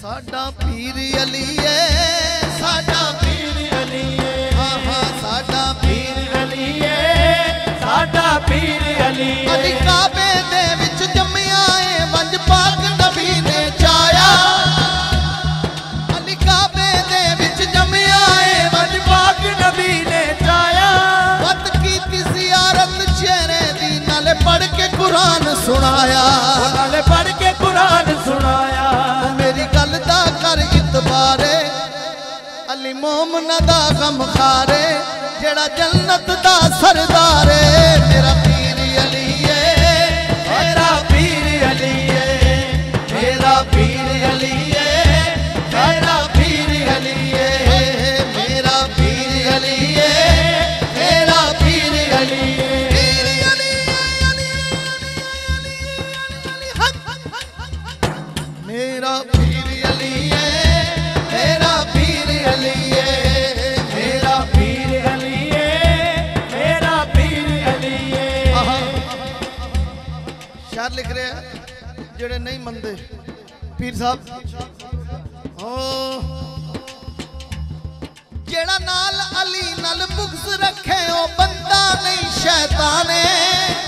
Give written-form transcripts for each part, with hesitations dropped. साडा पीर अली ऐ, साडा पीर अली ऐ, हाँ हाँ साडा पीर अली ऐ, साडा पीर अली ऐ। अली काबे दे विच जम्मिया ऐ, वंज पाक नबी ने चाया। अली काबे दे विच जम्मिया ऐ, वंज पाक नबी ने चाया। वत कीती ज़ियारत चेहरे दी, नाले पढ़ के कुरान सुनाया, नाले पढ़ के कुरान सुनाया। अली मोमना दा गमखारे, जेड़ा जन्नत दा सरदारे। तेरा पीर अली है, तेरा पीर अली है, तेरा पीर अली है, तेरा पीर अली है, मेरा पीर अली है, तेरा पीर अली है। पीर अली अली अली हक, मेरा पीर अली है, तेरा पीर अली है, मेरा पीर अली है, मेरा पीर अली है। शायर लिख रहे हैं जेड़े नहीं मनते पीर साहब हो। जेड़ा नाल अली नाल बुग्ज रखे, ओ बंदा नहीं शैतान है।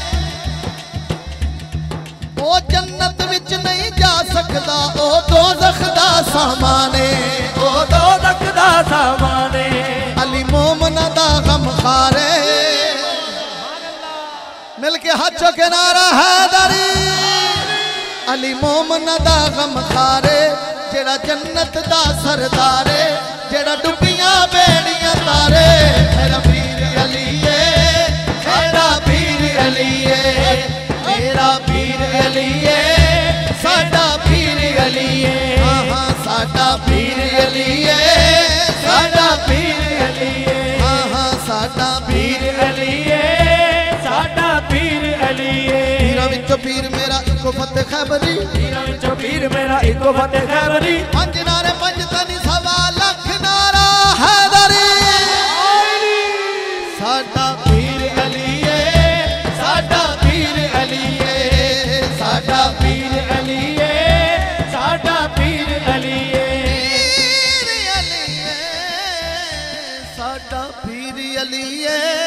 ओ जन्नत विच नहीं जा सकदा, ओ दोज़ख दा सामान है, सामाने। अली मोमना दा गमखारे, मिलके हाथ चो किनारा है दरी। अली मोमना दा गमखारे, जेड़ा जन्नत दा सरदारे, जेड़ा डुबियां बेड़ियां तारे। तेरा पीर अली है, तेरा पीर अली है, तेरा पीर अली है, साडा पीर अली है, हाँ हाँ साडा पीर अली है, साडा पीर अली है, हाँ हाँ साडा पीर अली है, साडा पीर अली है। पीरा विचो पीर मेरा इको फतेह खैबरी, पीरा विचो पीर मेरा इको फतेह खैबरी। पंज नारे पंज तनी सवा लख नारा हैदरी। साडा पीर अली है, साडा पीर अली है, साडा पीर अली है, साडा पीर अली है। साडा पीर अली है।